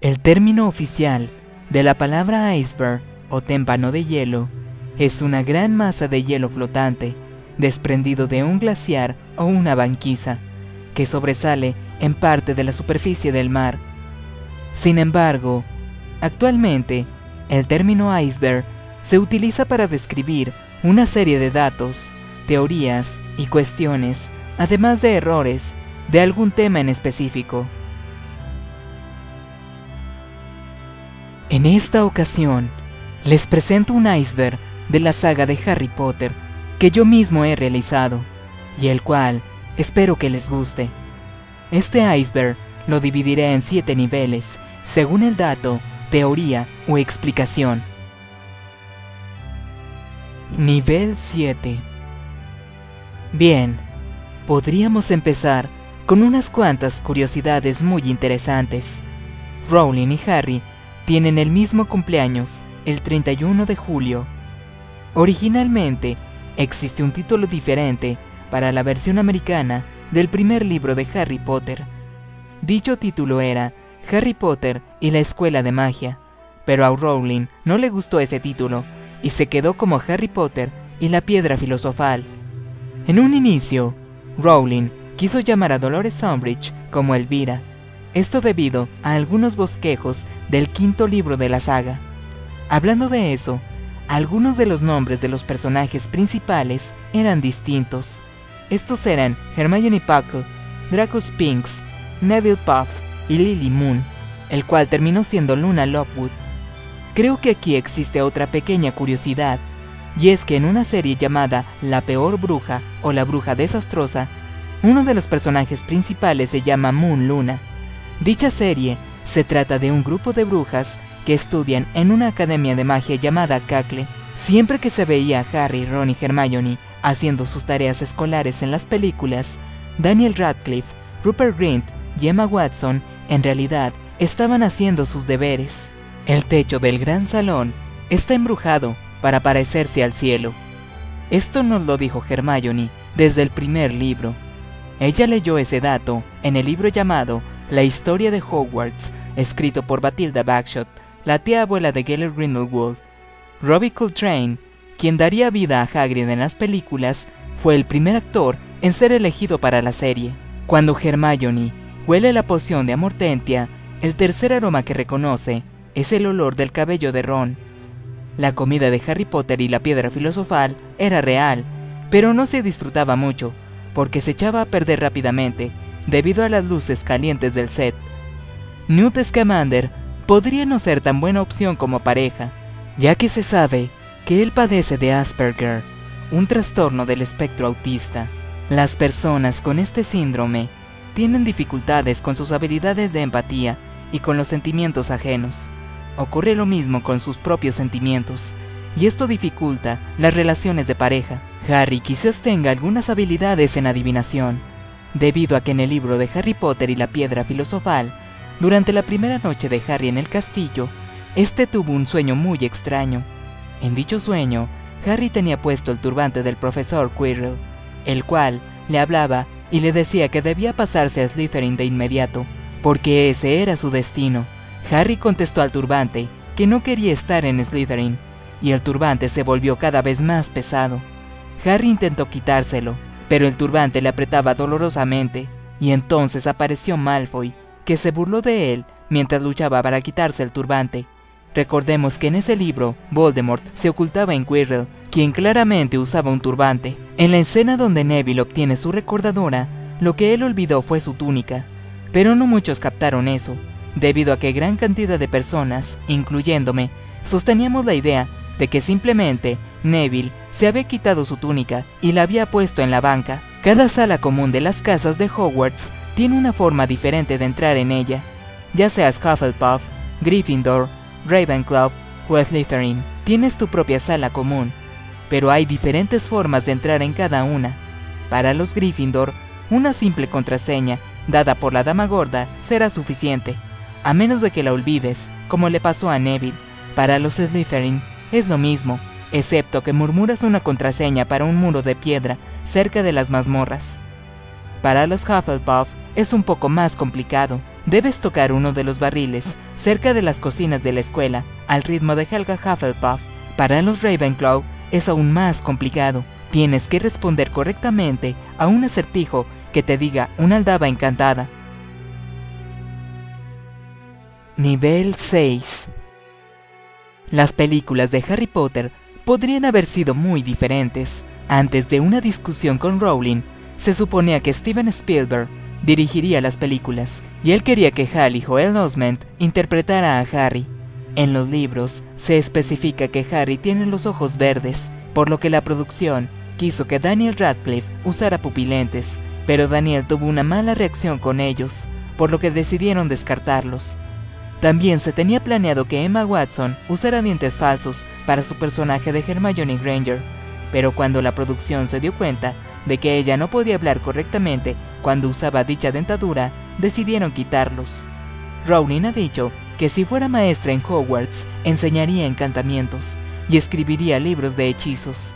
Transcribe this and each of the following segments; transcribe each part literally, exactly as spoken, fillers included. El término oficial de la palabra iceberg o témpano de hielo es una gran masa de hielo flotante desprendido de un glaciar o una banquisa, que sobresale en parte de la superficie del mar. Sin embargo, actualmente, el término iceberg se utiliza para describir una serie de datos, teorías y cuestiones, además de errores de algún tema en específico. En esta ocasión, les presento un iceberg de la saga de Harry Potter que yo mismo he realizado, y el cual espero que les guste. Este iceberg lo dividiré en siete niveles, según el dato, teoría o explicación. Nivel siete. Bien, podríamos empezar con unas cuantas curiosidades muy interesantes. Rowling y Harry tienen el mismo cumpleaños, el treinta y uno de julio. Originalmente, existe un título diferente para la versión americana del primer libro de Harry Potter. Dicho título era Harry Potter y la Escuela de Magia, pero a Rowling no le gustó ese título y se quedó como Harry Potter y la Piedra Filosofal. En un inicio, Rowling quiso llamar a Dolores Umbridge como Elvira, esto debido a algunos bosquejos del quinto libro de la saga. Hablando de eso, algunos de los nombres de los personajes principales eran distintos. Estos eran Hermione Puckle, Draco Spinks, Neville Puff y Lily Moon, el cual terminó siendo Luna Lovegood. Creo que aquí existe otra pequeña curiosidad, y es que en una serie llamada La Peor Bruja o La Bruja Desastrosa, uno de los personajes principales se llama Moon Luna. Dicha serie se trata de un grupo de brujas que estudian en una academia de magia llamada Cackle. Siempre que se veía a Harry, Ron y Hermione haciendo sus tareas escolares en las películas, Daniel Radcliffe, Rupert Grint y Emma Watson en realidad estaban haciendo sus deberes. El techo del gran salón está embrujado para parecerse al cielo. Esto nos lo dijo Hermione desde el primer libro. Ella leyó ese dato en el libro llamado La Historia de Hogwarts, escrito por Bathilda Bagshot, la tía abuela de Gellert Grindelwald. Robbie Coltrane, quien daría vida a Hagrid en las películas, fue el primer actor en ser elegido para la serie. Cuando Hermione huele la poción de Amortentia, el tercer aroma que reconoce es el olor del cabello de Ron. La comida de Harry Potter y la Piedra Filosofal era real, pero no se disfrutaba mucho, porque se echaba a perder rápidamente debido a las luces calientes del set. Newt Scamander podría no ser tan buena opción como pareja, ya que se sabe que él padece de Asperger, un trastorno del espectro autista. Las personas con este síndrome tienen dificultades con sus habilidades de empatía y con los sentimientos ajenos. Ocurre lo mismo con sus propios sentimientos, y esto dificulta las relaciones de pareja. Harry quizás tenga algunas habilidades en adivinación, debido a que en el libro de Harry Potter y la Piedra Filosofal, durante la primera noche de Harry en el castillo, este tuvo un sueño muy extraño. En dicho sueño, Harry tenía puesto el turbante del profesor Quirrell, el cual le hablaba y le decía que debía pasarse a Slytherin de inmediato, porque ese era su destino. Harry contestó al turbante que no quería estar en Slytherin, y el turbante se volvió cada vez más pesado. Harry intentó quitárselo, pero el turbante le apretaba dolorosamente, y entonces apareció Malfoy, que se burló de él mientras luchaba para quitarse el turbante. Recordemos que en ese libro, Voldemort se ocultaba en Quirrell, quien claramente usaba un turbante. En la escena donde Neville obtiene su recordadora, lo que él olvidó fue su túnica, pero no muchos captaron eso, debido a que gran cantidad de personas, incluyéndome, sosteníamos la idea de que simplemente Neville se había quitado su túnica y la había puesto en la banca. Cada sala común de las casas de Hogwarts tiene una forma diferente de entrar en ella, ya seas Hufflepuff, Gryffindor, Ravenclaw o Slytherin. Tienes tu propia sala común, pero hay diferentes formas de entrar en cada una. Para los Gryffindor, Una simple contraseña, dada por la dama gorda, será suficiente, a menos de que la olvides, como le pasó a Neville. Para los Slytherin es lo mismo, excepto que murmuras una contraseña para un muro de piedra cerca de las mazmorras. Para los Hufflepuff es un poco más complicado. Debes tocar uno de los barriles cerca de las cocinas de la escuela, al ritmo de Helga Hufflepuff. Para los Ravenclaw es aún más complicado. Tienes que responder correctamente a un acertijo que te diga una aldaba encantada. Nivel seis. Las películas de Harry Potter podrían haber sido muy diferentes. Antes de una discusión con Rowling, se suponía que Steven Spielberg dirigiría las películas, y él quería que Hal y Joel Osment interpretara a Harry. En los libros se especifica que Harry tiene los ojos verdes, por lo que la producción quiso que Daniel Radcliffe usara pupilentes, pero Daniel tuvo una mala reacción con ellos, por lo que decidieron descartarlos. También se tenía planeado que Emma Watson usara dientes falsos para su personaje de Hermione Granger, pero cuando la producción se dio cuenta de que ella no podía hablar correctamente cuando usaba dicha dentadura, decidieron quitarlos. Rowling ha dicho que si fuera maestra en Hogwarts, enseñaría encantamientos y escribiría libros de hechizos.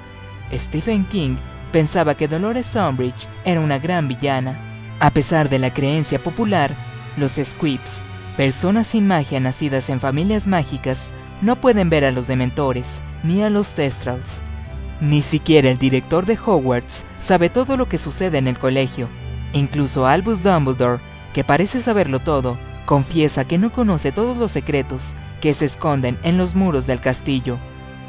Stephen King pensaba que Dolores Umbridge era una gran villana. A pesar de la creencia popular, los Squibs, personas sin magia nacidas en familias mágicas, no pueden ver a los dementores ni a los Thestrals. Ni siquiera el director de Hogwarts sabe todo lo que sucede en el colegio. Incluso Albus Dumbledore, que parece saberlo todo, confiesa que no conoce todos los secretos que se esconden en los muros del castillo.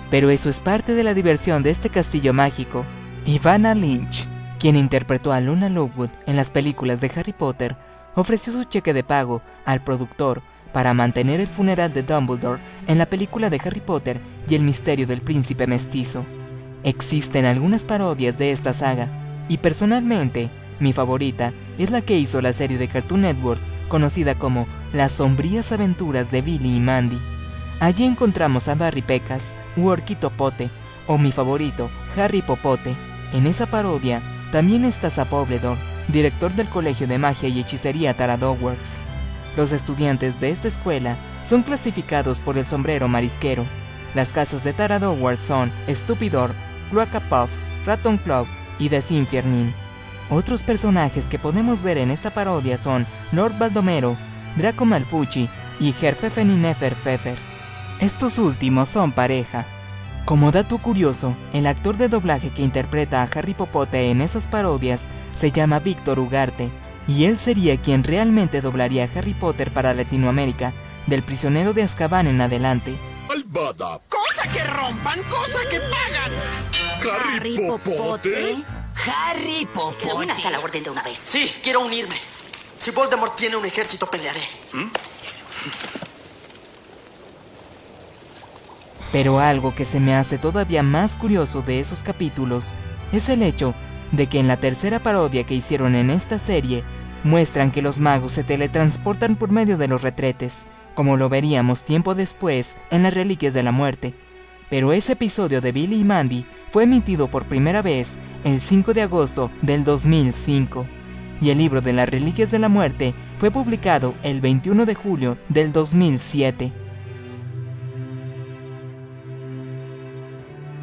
Pero eso es parte de la diversión de este castillo mágico. Ivana Lynch, quien interpretó a Luna Lovegood en las películas de Harry Potter, ofreció su cheque de pago al productor para mantener el funeral de Dumbledore en la película de Harry Potter y el misterio del príncipe mestizo. Existen algunas parodias de esta saga, y personalmente, mi favorita es la que hizo la serie de Cartoon Network conocida como Las sombrías aventuras de Billy y Mandy. Allí encontramos a Barry Pecas, Huorquito Pote, o mi favorito, Harry Popote. En esa parodia también está Zapobledor, director del Colegio de Magia y Hechicería Taradowworks. Los estudiantes de esta escuela son clasificados por el sombrero marisquero. Las casas de Taradowworks son Estupidor, Cloaca Puff, Raton Club y Desinfiernin. Otros personajes que podemos ver en esta parodia son Lord Baldomero, Draco Malfucci y Herfefen y Neferfefer. Estos últimos son pareja. Como dato curioso, el actor de doblaje que interpreta a Harry Popote en esas parodias se llama Víctor Ugarte, y él sería quien realmente doblaría a Harry Potter para Latinoamérica, del Prisionero de Azkaban en adelante. ¡Malvada! ¡Cosa que rompan! ¡Cosa que pagan! ¿Harry, Harry Popote? ¡Harry Popote! Únase a la orden de una vez. Sí, quiero unirme. Si Voldemort tiene un ejército, pelearé. ¿Mm? Pero algo que se me hace todavía más curioso de esos capítulos es el hecho de que en la tercera parodia que hicieron en esta serie, muestran que los magos se teletransportan por medio de los retretes, como lo veríamos tiempo después en las Reliquias de la Muerte. Pero ese episodio de Billy y Mandy fue emitido por primera vez el cinco de agosto del dos mil cinco, y el libro de las Reliquias de la Muerte fue publicado el veintiuno de julio del dos mil siete.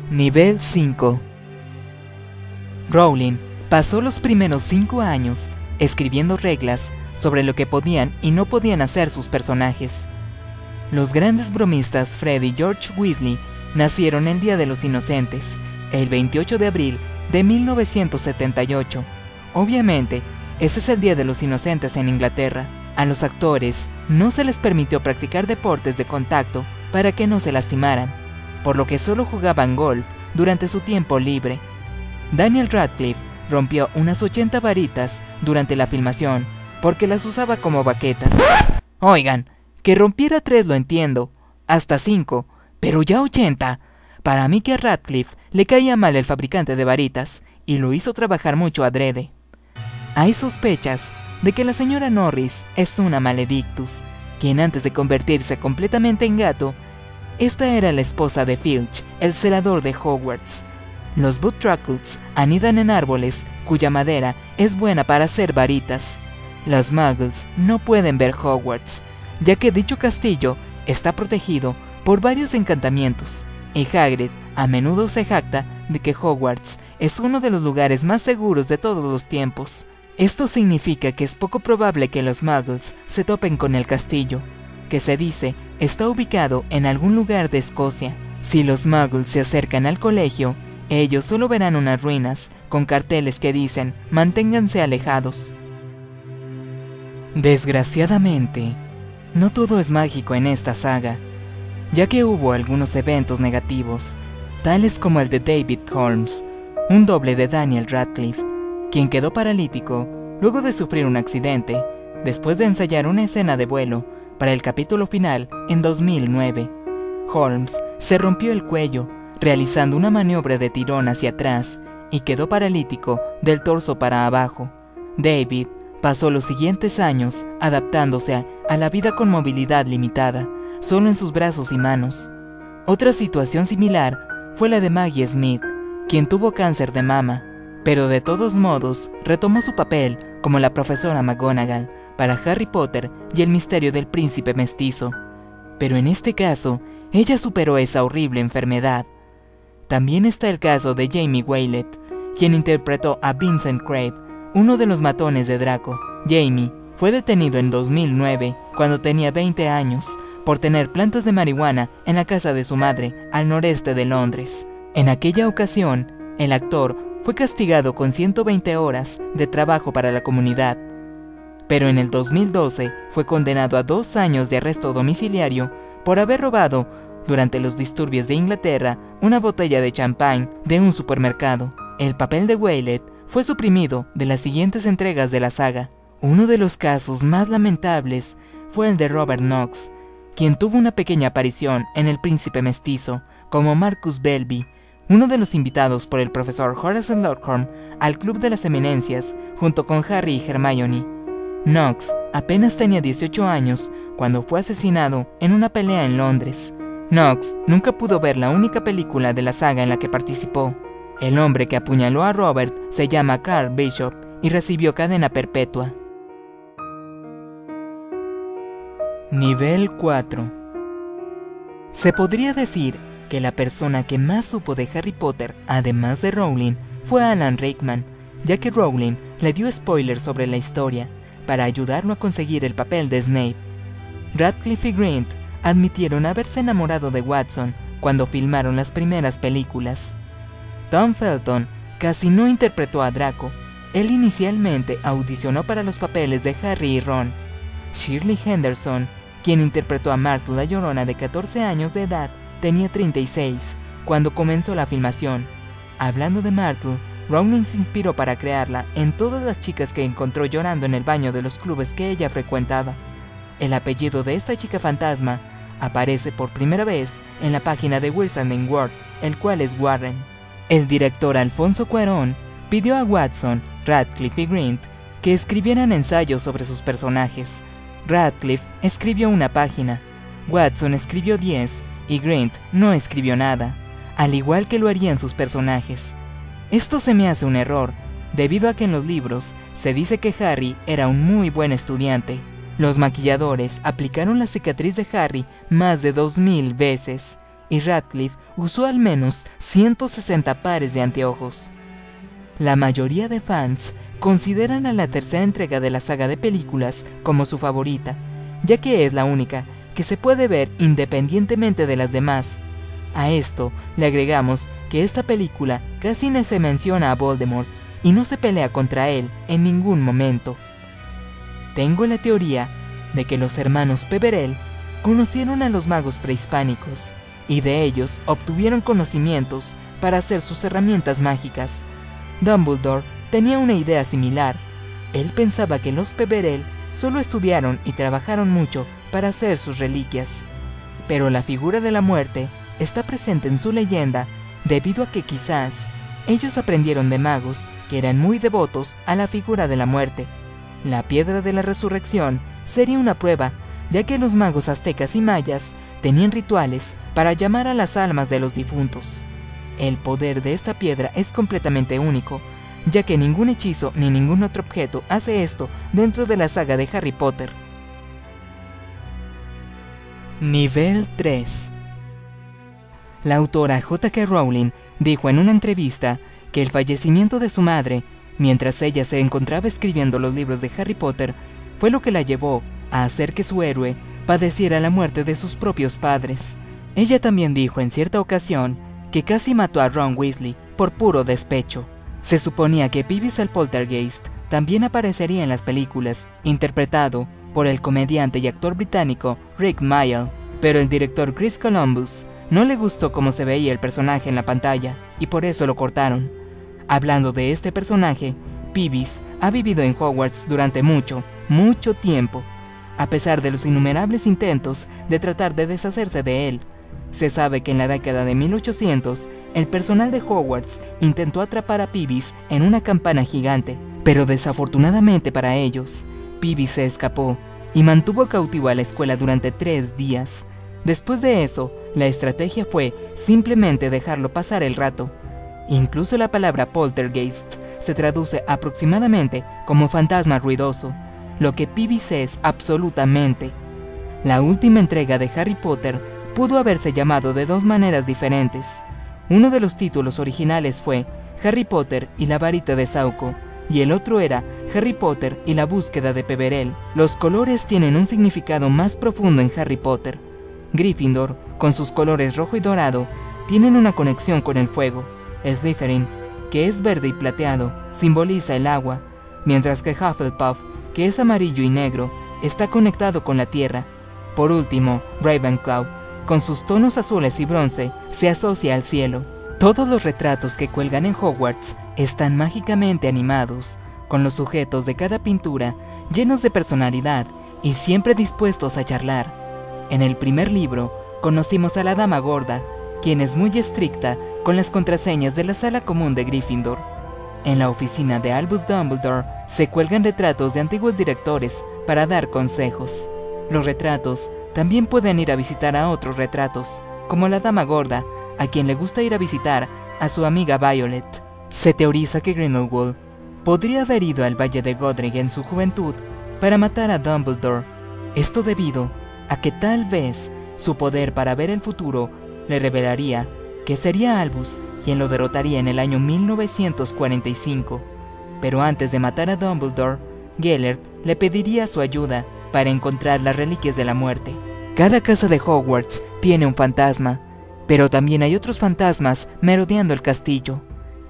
Nivel cinco. Rowling pasó los primeros cinco años escribiendo reglas sobre lo que podían y no podían hacer sus personajes. Los grandes bromistas Fred y George Weasley nacieron el Día de los Inocentes, el veintiocho de abril de mil novecientos setenta y ocho. Obviamente, ese es el Día de los Inocentes en Inglaterra. A los actores no se les permitió practicar deportes de contacto para que no se lastimaran, por lo que solo jugaban golf durante su tiempo libre. Daniel Radcliffe rompió unas ochenta varitas durante la filmación porque las usaba como baquetas. Oigan, que rompiera tres lo entiendo, hasta cinco, pero ya ochenta. Para mí que a Radcliffe le caía mal el fabricante de varitas y lo hizo trabajar mucho adrede. Hay sospechas de que la señora Norris es una maledictus, quien antes de convertirse completamente en gato, esta era la esposa de Filch, el celador de Hogwarts. Los Buttracuts anidan en árboles cuya madera es buena para hacer varitas. Los Muggles no pueden ver Hogwarts, ya que dicho castillo está protegido por varios encantamientos, y Hagrid a menudo se jacta de que Hogwarts es uno de los lugares más seguros de todos los tiempos. Esto significa que es poco probable que los Muggles se topen con el castillo, que se dice está ubicado en algún lugar de Escocia. Si los Muggles se acercan al colegio, ellos solo verán unas ruinas con carteles que dicen «manténganse alejados». Desgraciadamente, no todo es mágico en esta saga, ya que hubo algunos eventos negativos, tales como el de David Holmes, un doble de Daniel Radcliffe, quien quedó paralítico luego de sufrir un accidente, después de ensayar una escena de vuelo para el capítulo final en dos mil nueve. Holmes se rompió el cuello realizando una maniobra de tirón hacia atrás y quedó paralítico del torso para abajo. David pasó los siguientes años adaptándose a la vida con movilidad limitada, solo en sus brazos y manos. Otra situación similar fue la de Maggie Smith, quien tuvo cáncer de mama, pero de todos modos retomó su papel como la profesora McGonagall para Harry Potter y el misterio del príncipe mestizo. Pero en este caso, ella superó esa horrible enfermedad. También está el caso de Jamie Waylet, quien interpretó a Vincent Crabbe, uno de los matones de Draco. Jamie fue detenido en dos mil nueve, cuando tenía veinte años, por tener plantas de marihuana en la casa de su madre, al noreste de Londres. En aquella ocasión, el actor fue castigado con ciento veinte horas de trabajo para la comunidad. Pero en el dos mil doce fue condenado a dos años de arresto domiciliario por haber robado, durante los disturbios de Inglaterra, una botella de champán de un supermercado. El papel de Waylet fue suprimido de las siguientes entregas de la saga. Uno de los casos más lamentables fue el de Robert Knox, quien tuvo una pequeña aparición en El Príncipe Mestizo, como Marcus Belby, uno de los invitados por el profesor Horace Lockhorn al Club de las Eminencias, junto con Harry y Hermione. Knox apenas tenía dieciocho años cuando fue asesinado en una pelea en Londres. Knox nunca pudo ver la única película de la saga en la que participó. El hombre que apuñaló a Robert se llama Carl Bishop y recibió cadena perpetua. Nivel cuatro. Se podría decir que la persona que más supo de Harry Potter, además de Rowling, fue Alan Rickman, ya que Rowling le dio spoilers sobre la historia para ayudarlo a conseguir el papel de Snape. Radcliffe y Grint admitieron haberse enamorado de Watson cuando filmaron las primeras películas. Tom Felton casi no interpretó a Draco. Él inicialmente audicionó para los papeles de Harry y Ron. Shirley Henderson, quien interpretó a Marta la Llorona de catorce años de edad, tenía treinta y seis cuando comenzó la filmación. Hablando de Marta, Rowling se inspiró para crearla en todas las chicas que encontró llorando en el baño de los clubes que ella frecuentaba. El apellido de esta chica fantasma aparece por primera vez en la página de Wizarding World, el cual es Warren. El director Alfonso Cuarón pidió a Watson, Radcliffe y Grint que escribieran ensayos sobre sus personajes. Radcliffe escribió una página, Watson escribió diez y Grint no escribió nada, al igual que lo harían sus personajes. Esto se me hace un error, debido a que en los libros se dice que Harry era un muy buen estudiante. Los maquilladores aplicaron la cicatriz de Harry más de dos mil veces, y Radcliffe usó al menos ciento sesenta pares de anteojos. La mayoría de fans consideran a la tercera entrega de la saga de películas como su favorita, ya que es la única que se puede ver independientemente de las demás. A esto le agregamos que esta película casi no se menciona a Voldemort y no se pelea contra él en ningún momento. Tengo la teoría de que los hermanos Peverell conocieron a los magos prehispánicos y de ellos obtuvieron conocimientos para hacer sus herramientas mágicas. Dumbledore tenía una idea similar. Él pensaba que los Peverell solo estudiaron y trabajaron mucho para hacer sus reliquias. Pero la figura de la muerte está presente en su leyenda debido a que quizás ellos aprendieron de magos que eran muy devotos a la figura de la muerte. La piedra de la resurrección sería una prueba, ya que los magos aztecas y mayas tenían rituales para llamar a las almas de los difuntos. El poder de esta piedra es completamente único, ya que ningún hechizo ni ningún otro objeto hace esto dentro de la saga de Harry Potter. Nivel tres. La autora J K Rowling dijo en una entrevista que el fallecimiento de su madre, mientras ella se encontraba escribiendo los libros de Harry Potter, fue lo que la llevó a hacer que su héroe padeciera la muerte de sus propios padres. Ella también dijo en cierta ocasión que casi mató a Ron Weasley por puro despecho. Se suponía que Peeves el Poltergeist también aparecería en las películas, interpretado por el comediante y actor británico Rick Mayall, pero el director Chris Columbus no le gustó cómo se veía el personaje en la pantalla y por eso lo cortaron. Hablando de este personaje, Peeves ha vivido en Hogwarts durante mucho, mucho tiempo, a pesar de los innumerables intentos de tratar de deshacerse de él. Se sabe que en la década de mil ochocientos, el personal de Hogwarts intentó atrapar a Peeves en una campana gigante, pero desafortunadamente para ellos, Peeves se escapó y mantuvo cautivo a la escuela durante tres días. Después de eso, la estrategia fue simplemente dejarlo pasar el rato. Incluso la palabra poltergeist se traduce aproximadamente como fantasma ruidoso, lo que Peeves es absolutamente. La última entrega de Harry Potter pudo haberse llamado de dos maneras diferentes. Uno de los títulos originales fue Harry Potter y la varita de Sauco, y el otro era Harry Potter y la búsqueda de Peverell. Los colores tienen un significado más profundo en Harry Potter. Gryffindor, con sus colores rojo y dorado, tienen una conexión con el fuego. Slytherin, que es verde y plateado, simboliza el agua, mientras que Hufflepuff, que es amarillo y negro, está conectado con la tierra. Por último, Ravenclaw, con sus tonos azules y bronce, se asocia al cielo. Todos los retratos que cuelgan en Hogwarts están mágicamente animados, con los sujetos de cada pintura llenos de personalidad y siempre dispuestos a charlar. En el primer libro, conocimos a la Dama Gorda, quien es muy estricta con las contraseñas de la sala común de Gryffindor. En la oficina de Albus Dumbledore, se cuelgan retratos de antiguos directores para dar consejos. Los retratos también pueden ir a visitar a otros retratos, como la Dama Gorda, a quien le gusta ir a visitar a su amiga Violet. Se teoriza que Grindelwald podría haber ido al Valle de Godric en su juventud para matar a Dumbledore. Esto debido a que tal vez su poder para ver el futuro le revelaría que sería Albus quien lo derrotaría en el año mil novecientos cuarenta y cinco. Pero antes de matar a Dumbledore, Gellert le pediría su ayuda para encontrar las Reliquias de la Muerte. Cada casa de Hogwarts tiene un fantasma, pero también hay otros fantasmas merodeando el castillo,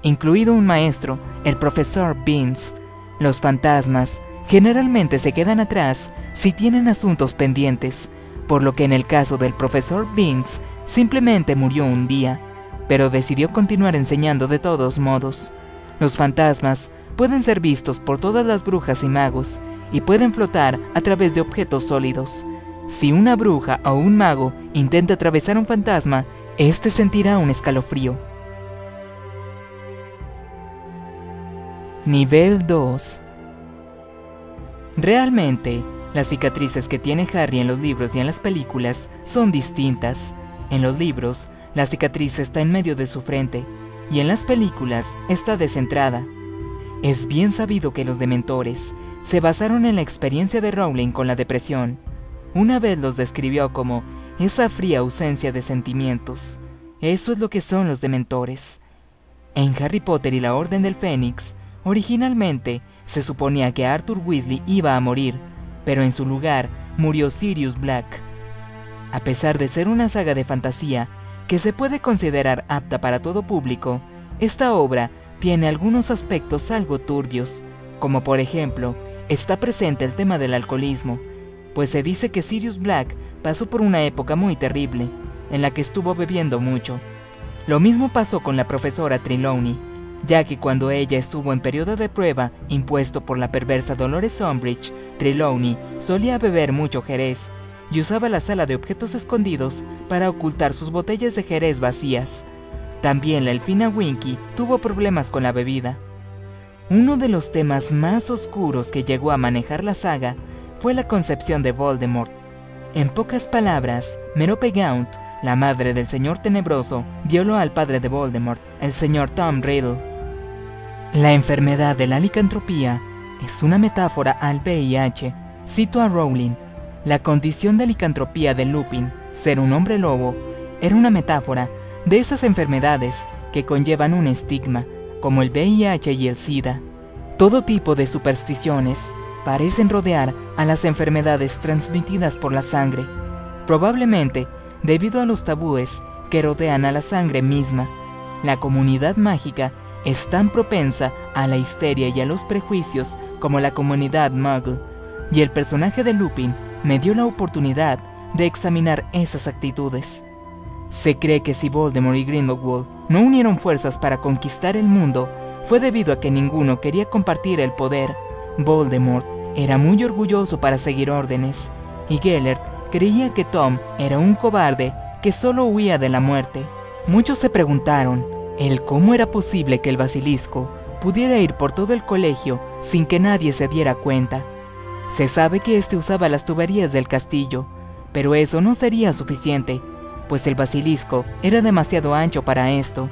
incluido un maestro, el profesor Beans. Los fantasmas generalmente se quedan atrás si tienen asuntos pendientes, por lo que en el caso del profesor Beans simplemente murió un día, pero decidió continuar enseñando de todos modos. Los fantasmas pueden ser vistos por todas las brujas y magos, y pueden flotar a través de objetos sólidos. Si una bruja o un mago intenta atravesar un fantasma, este sentirá un escalofrío. Nivel dos. Realmente, las cicatrices que tiene Harry en los libros y en las películas son distintas. En los libros, la cicatriz está en medio de su frente, y en las películas está descentrada. Es bien sabido que los dementores se basaron en la experiencia de Rowling con la depresión. Una vez los describió como esa fría ausencia de sentimientos. Eso es lo que son los dementores. En Harry Potter y la Orden del Fénix, originalmente se suponía que Arthur Weasley iba a morir, pero en su lugar murió Sirius Black. A pesar de ser una saga de fantasía que se puede considerar apta para todo público, esta obra tiene algunos aspectos algo turbios, como por ejemplo, está presente el tema del alcoholismo, pues se dice que Sirius Black pasó por una época muy terrible, en la que estuvo bebiendo mucho. Lo mismo pasó con la profesora Trelawney, ya que cuando ella estuvo en periodo de prueba impuesto por la perversa Dolores Umbridge, Trelawney solía beber mucho jerez, y usaba la sala de objetos escondidos para ocultar sus botellas de jerez vacías. También la elfina Winky tuvo problemas con la bebida. Uno de los temas más oscuros que llegó a manejar la saga fue la concepción de Voldemort. En pocas palabras, Merope Gaunt, la madre del Señor Tenebroso, violó al padre de Voldemort, el señor Tom Riddle. La enfermedad de la licantropía es una metáfora al V I H, cito a Rowling. La condición de licantropía de Lupin, ser un hombre lobo, era una metáfora de esas enfermedades que conllevan un estigma, como el V I H y el SIDA. Todo tipo de supersticiones parecen rodear a las enfermedades transmitidas por la sangre, probablemente debido a los tabúes que rodean a la sangre misma. La comunidad mágica es tan propensa a la histeria y a los prejuicios como la comunidad Muggle, y el personaje de Lupin me dio la oportunidad de examinar esas actitudes. Se cree que si Voldemort y Grindelwald no unieron fuerzas para conquistar el mundo, fue debido a que ninguno quería compartir el poder. Voldemort era muy orgulloso para seguir órdenes, y Gellert creía que Tom era un cobarde que solo huía de la muerte. Muchos se preguntaron el cómo era posible que el basilisco pudiera ir por todo el colegio sin que nadie se diera cuenta. Se sabe que este usaba las tuberías del castillo, pero eso no sería suficiente, pues el basilisco era demasiado ancho para esto,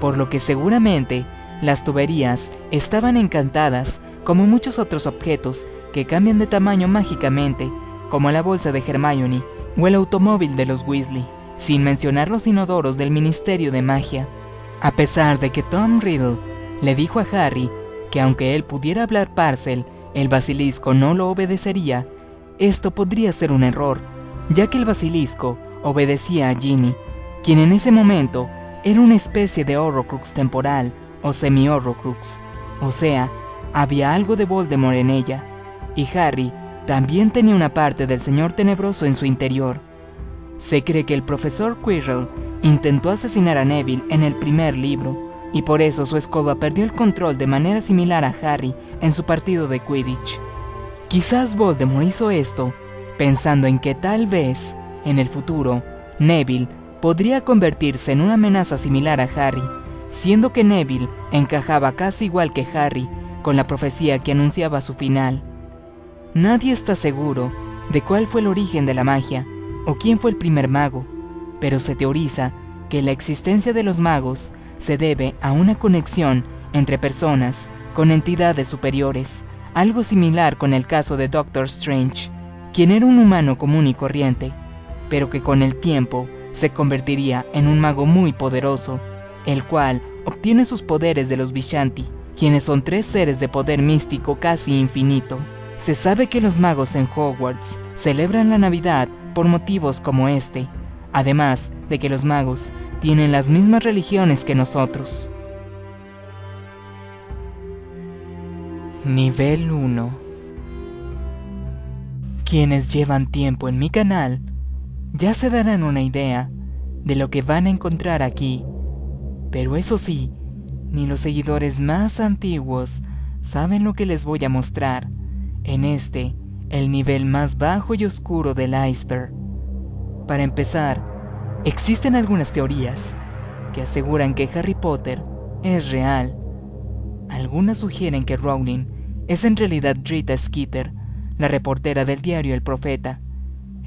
por lo que seguramente las tuberías estaban encantadas, como muchos otros objetos que cambian de tamaño mágicamente, como la bolsa de Hermione o el automóvil de los Weasley, sin mencionar los inodoros del Ministerio de Magia. A pesar de que Tom Riddle le dijo a Harry que aunque él pudiera hablar Parcel, el basilisco no lo obedecería, esto podría ser un error, ya que el basilisco obedecía a Ginny, quien en ese momento era una especie de Horrocrux temporal o semi-Horrocrux, o sea, había algo de Voldemort en ella, y Harry también tenía una parte del Señor Tenebroso en su interior. Se cree que el profesor Quirrell intentó asesinar a Neville en el primer libro, y por eso su escoba perdió el control de manera similar a Harry en su partido de Quidditch. Quizás Voldemort hizo esto pensando en que tal vez, en el futuro, Neville podría convertirse en una amenaza similar a Harry, siendo que Neville encajaba casi igual que Harry con la profecía que anunciaba su final. Nadie está seguro de cuál fue el origen de la magia o quién fue el primer mago, pero se teoriza que la existencia de los magos se debe a una conexión entre personas con entidades superiores, algo similar con el caso de Doctor Strange, quien era un humano común y corriente, pero que con el tiempo se convertiría en un mago muy poderoso, el cual obtiene sus poderes de los Vishanti, quienes son tres seres de poder místico casi infinito. Se sabe que los magos en Hogwarts celebran la Navidad por motivos como este, además de que los magos tienen las mismas religiones que nosotros. Nivel uno. Quienes llevan tiempo en mi canal ya se darán una idea de lo que van a encontrar aquí, pero eso sí, ni los seguidores más antiguos saben lo que les voy a mostrar en este, el nivel más bajo y oscuro del iceberg. Para empezar, existen algunas teorías que aseguran que Harry Potter es real. Algunas sugieren que Rowling es en realidad Rita Skeeter, la reportera del diario El Profeta.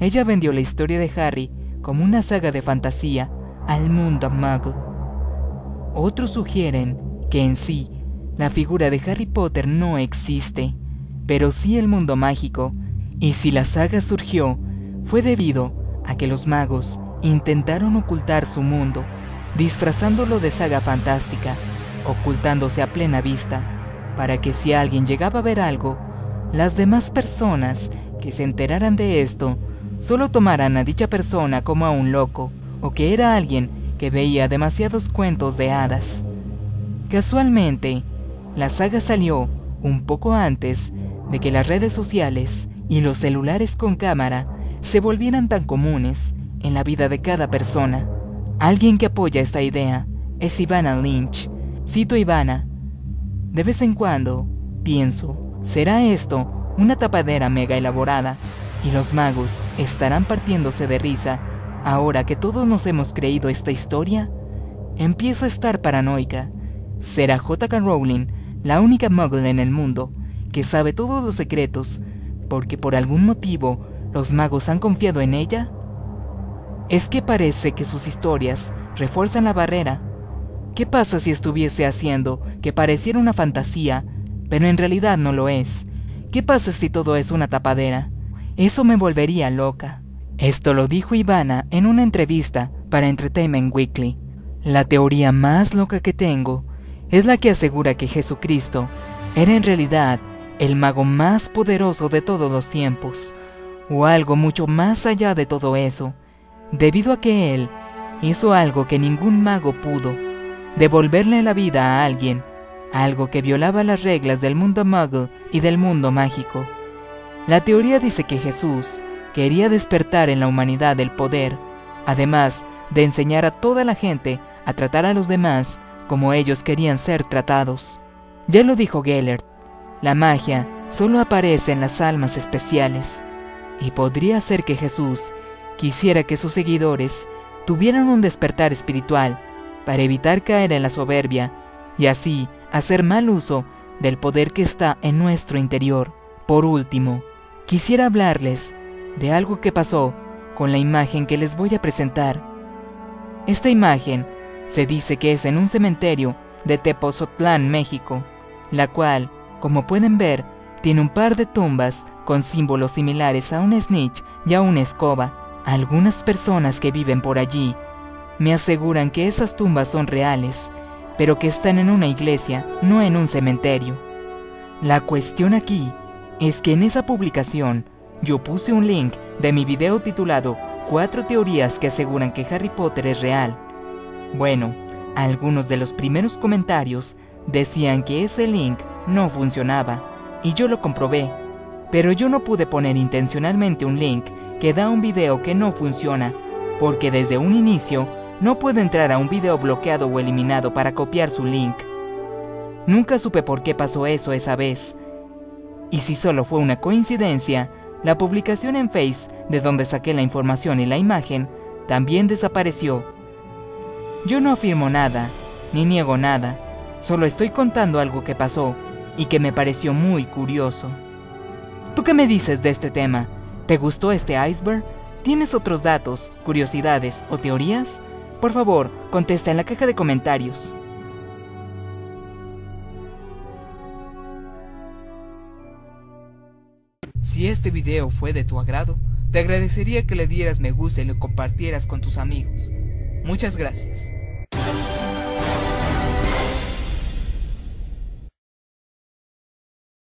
Ella vendió la historia de Harry como una saga de fantasía al mundo Muggle. Otros sugieren que en sí, la figura de Harry Potter no existe, pero sí el mundo mágico, y si la saga surgió, fue debido a que los magos intentaron ocultar su mundo, disfrazándolo de saga fantástica, ocultándose a plena vista, para que si alguien llegaba a ver algo, las demás personas que se enteraran de esto solo tomaran a dicha persona como a un loco, o que era alguien que veía demasiados cuentos de hadas. Casualmente, la saga salió un poco antes de que las redes sociales y los celulares con cámara se volvieran tan comunes en la vida de cada persona. Alguien que apoya esta idea es Ivana Lynch. Cito a Ivana: de vez en cuando, pienso, ¿será esto una tapadera mega elaborada? Y los magos estarán partiéndose de risa ahora que todos nos hemos creído esta historia. Empiezo a estar paranoica. ¿Será J K Rowling la única muggle en el mundo que sabe todos los secretos porque por algún motivo los magos han confiado en ella? Es que parece que sus historias refuerzan la barrera, ¿Qué pasa si estuviese haciendo que pareciera una fantasía, pero en realidad no lo es? ¿Qué pasa si todo es una tapadera? Eso me volvería loca. Esto lo dijo Ivana en una entrevista para Entertainment Weekly. La teoría más loca que tengo es la que asegura que Jesucristo era en realidad el mago más poderoso de todos los tiempos, o algo mucho más allá de todo eso, debido a que él hizo algo que ningún mago pudo, devolverle la vida a alguien, algo que violaba las reglas del mundo muggle y del mundo mágico. La teoría dice que Jesús quería despertar en la humanidad el poder, además de enseñar a toda la gente a tratar a los demás como ellos querían ser tratados. Ya lo dijo Gellert, la magia solo aparece en las almas especiales, y podría ser que Jesús quisiera que sus seguidores tuvieran un despertar espiritual para evitar caer en la soberbia y así hacer mal uso del poder que está en nuestro interior. Por último, quisiera hablarles de algo que pasó con la imagen que les voy a presentar. Esta imagen se dice que es en un cementerio de Tepozotlán, México, la cual, como pueden ver, tiene un par de tumbas con símbolos similares a un snitch y a una escoba. Algunas personas que viven por allí me aseguran que esas tumbas son reales, pero que están en una iglesia, no en un cementerio. La cuestión aquí es que en esa publicación yo puse un link de mi video titulado cuatro teorías que aseguran que Harry Potter es real. Bueno, algunos de los primeros comentarios decían que ese link no funcionaba, y yo lo comprobé, pero yo no pude poner intencionalmente un link que da un video que no funciona, porque desde un inicio no puedo entrar a un video bloqueado o eliminado para copiar su link. Nunca supe por qué pasó eso esa vez, y si solo fue una coincidencia, la publicación en Face de donde saqué la información y la imagen también desapareció. Yo no afirmo nada, ni niego nada, solo estoy contando algo que pasó y que me pareció muy curioso. ¿Tú qué me dices de este tema? ¿Te gustó este iceberg? ¿Tienes otros datos, curiosidades o teorías? Por favor, contesta en la caja de comentarios. Si este video fue de tu agrado, te agradecería que le dieras me gusta y lo compartieras con tus amigos. Muchas gracias.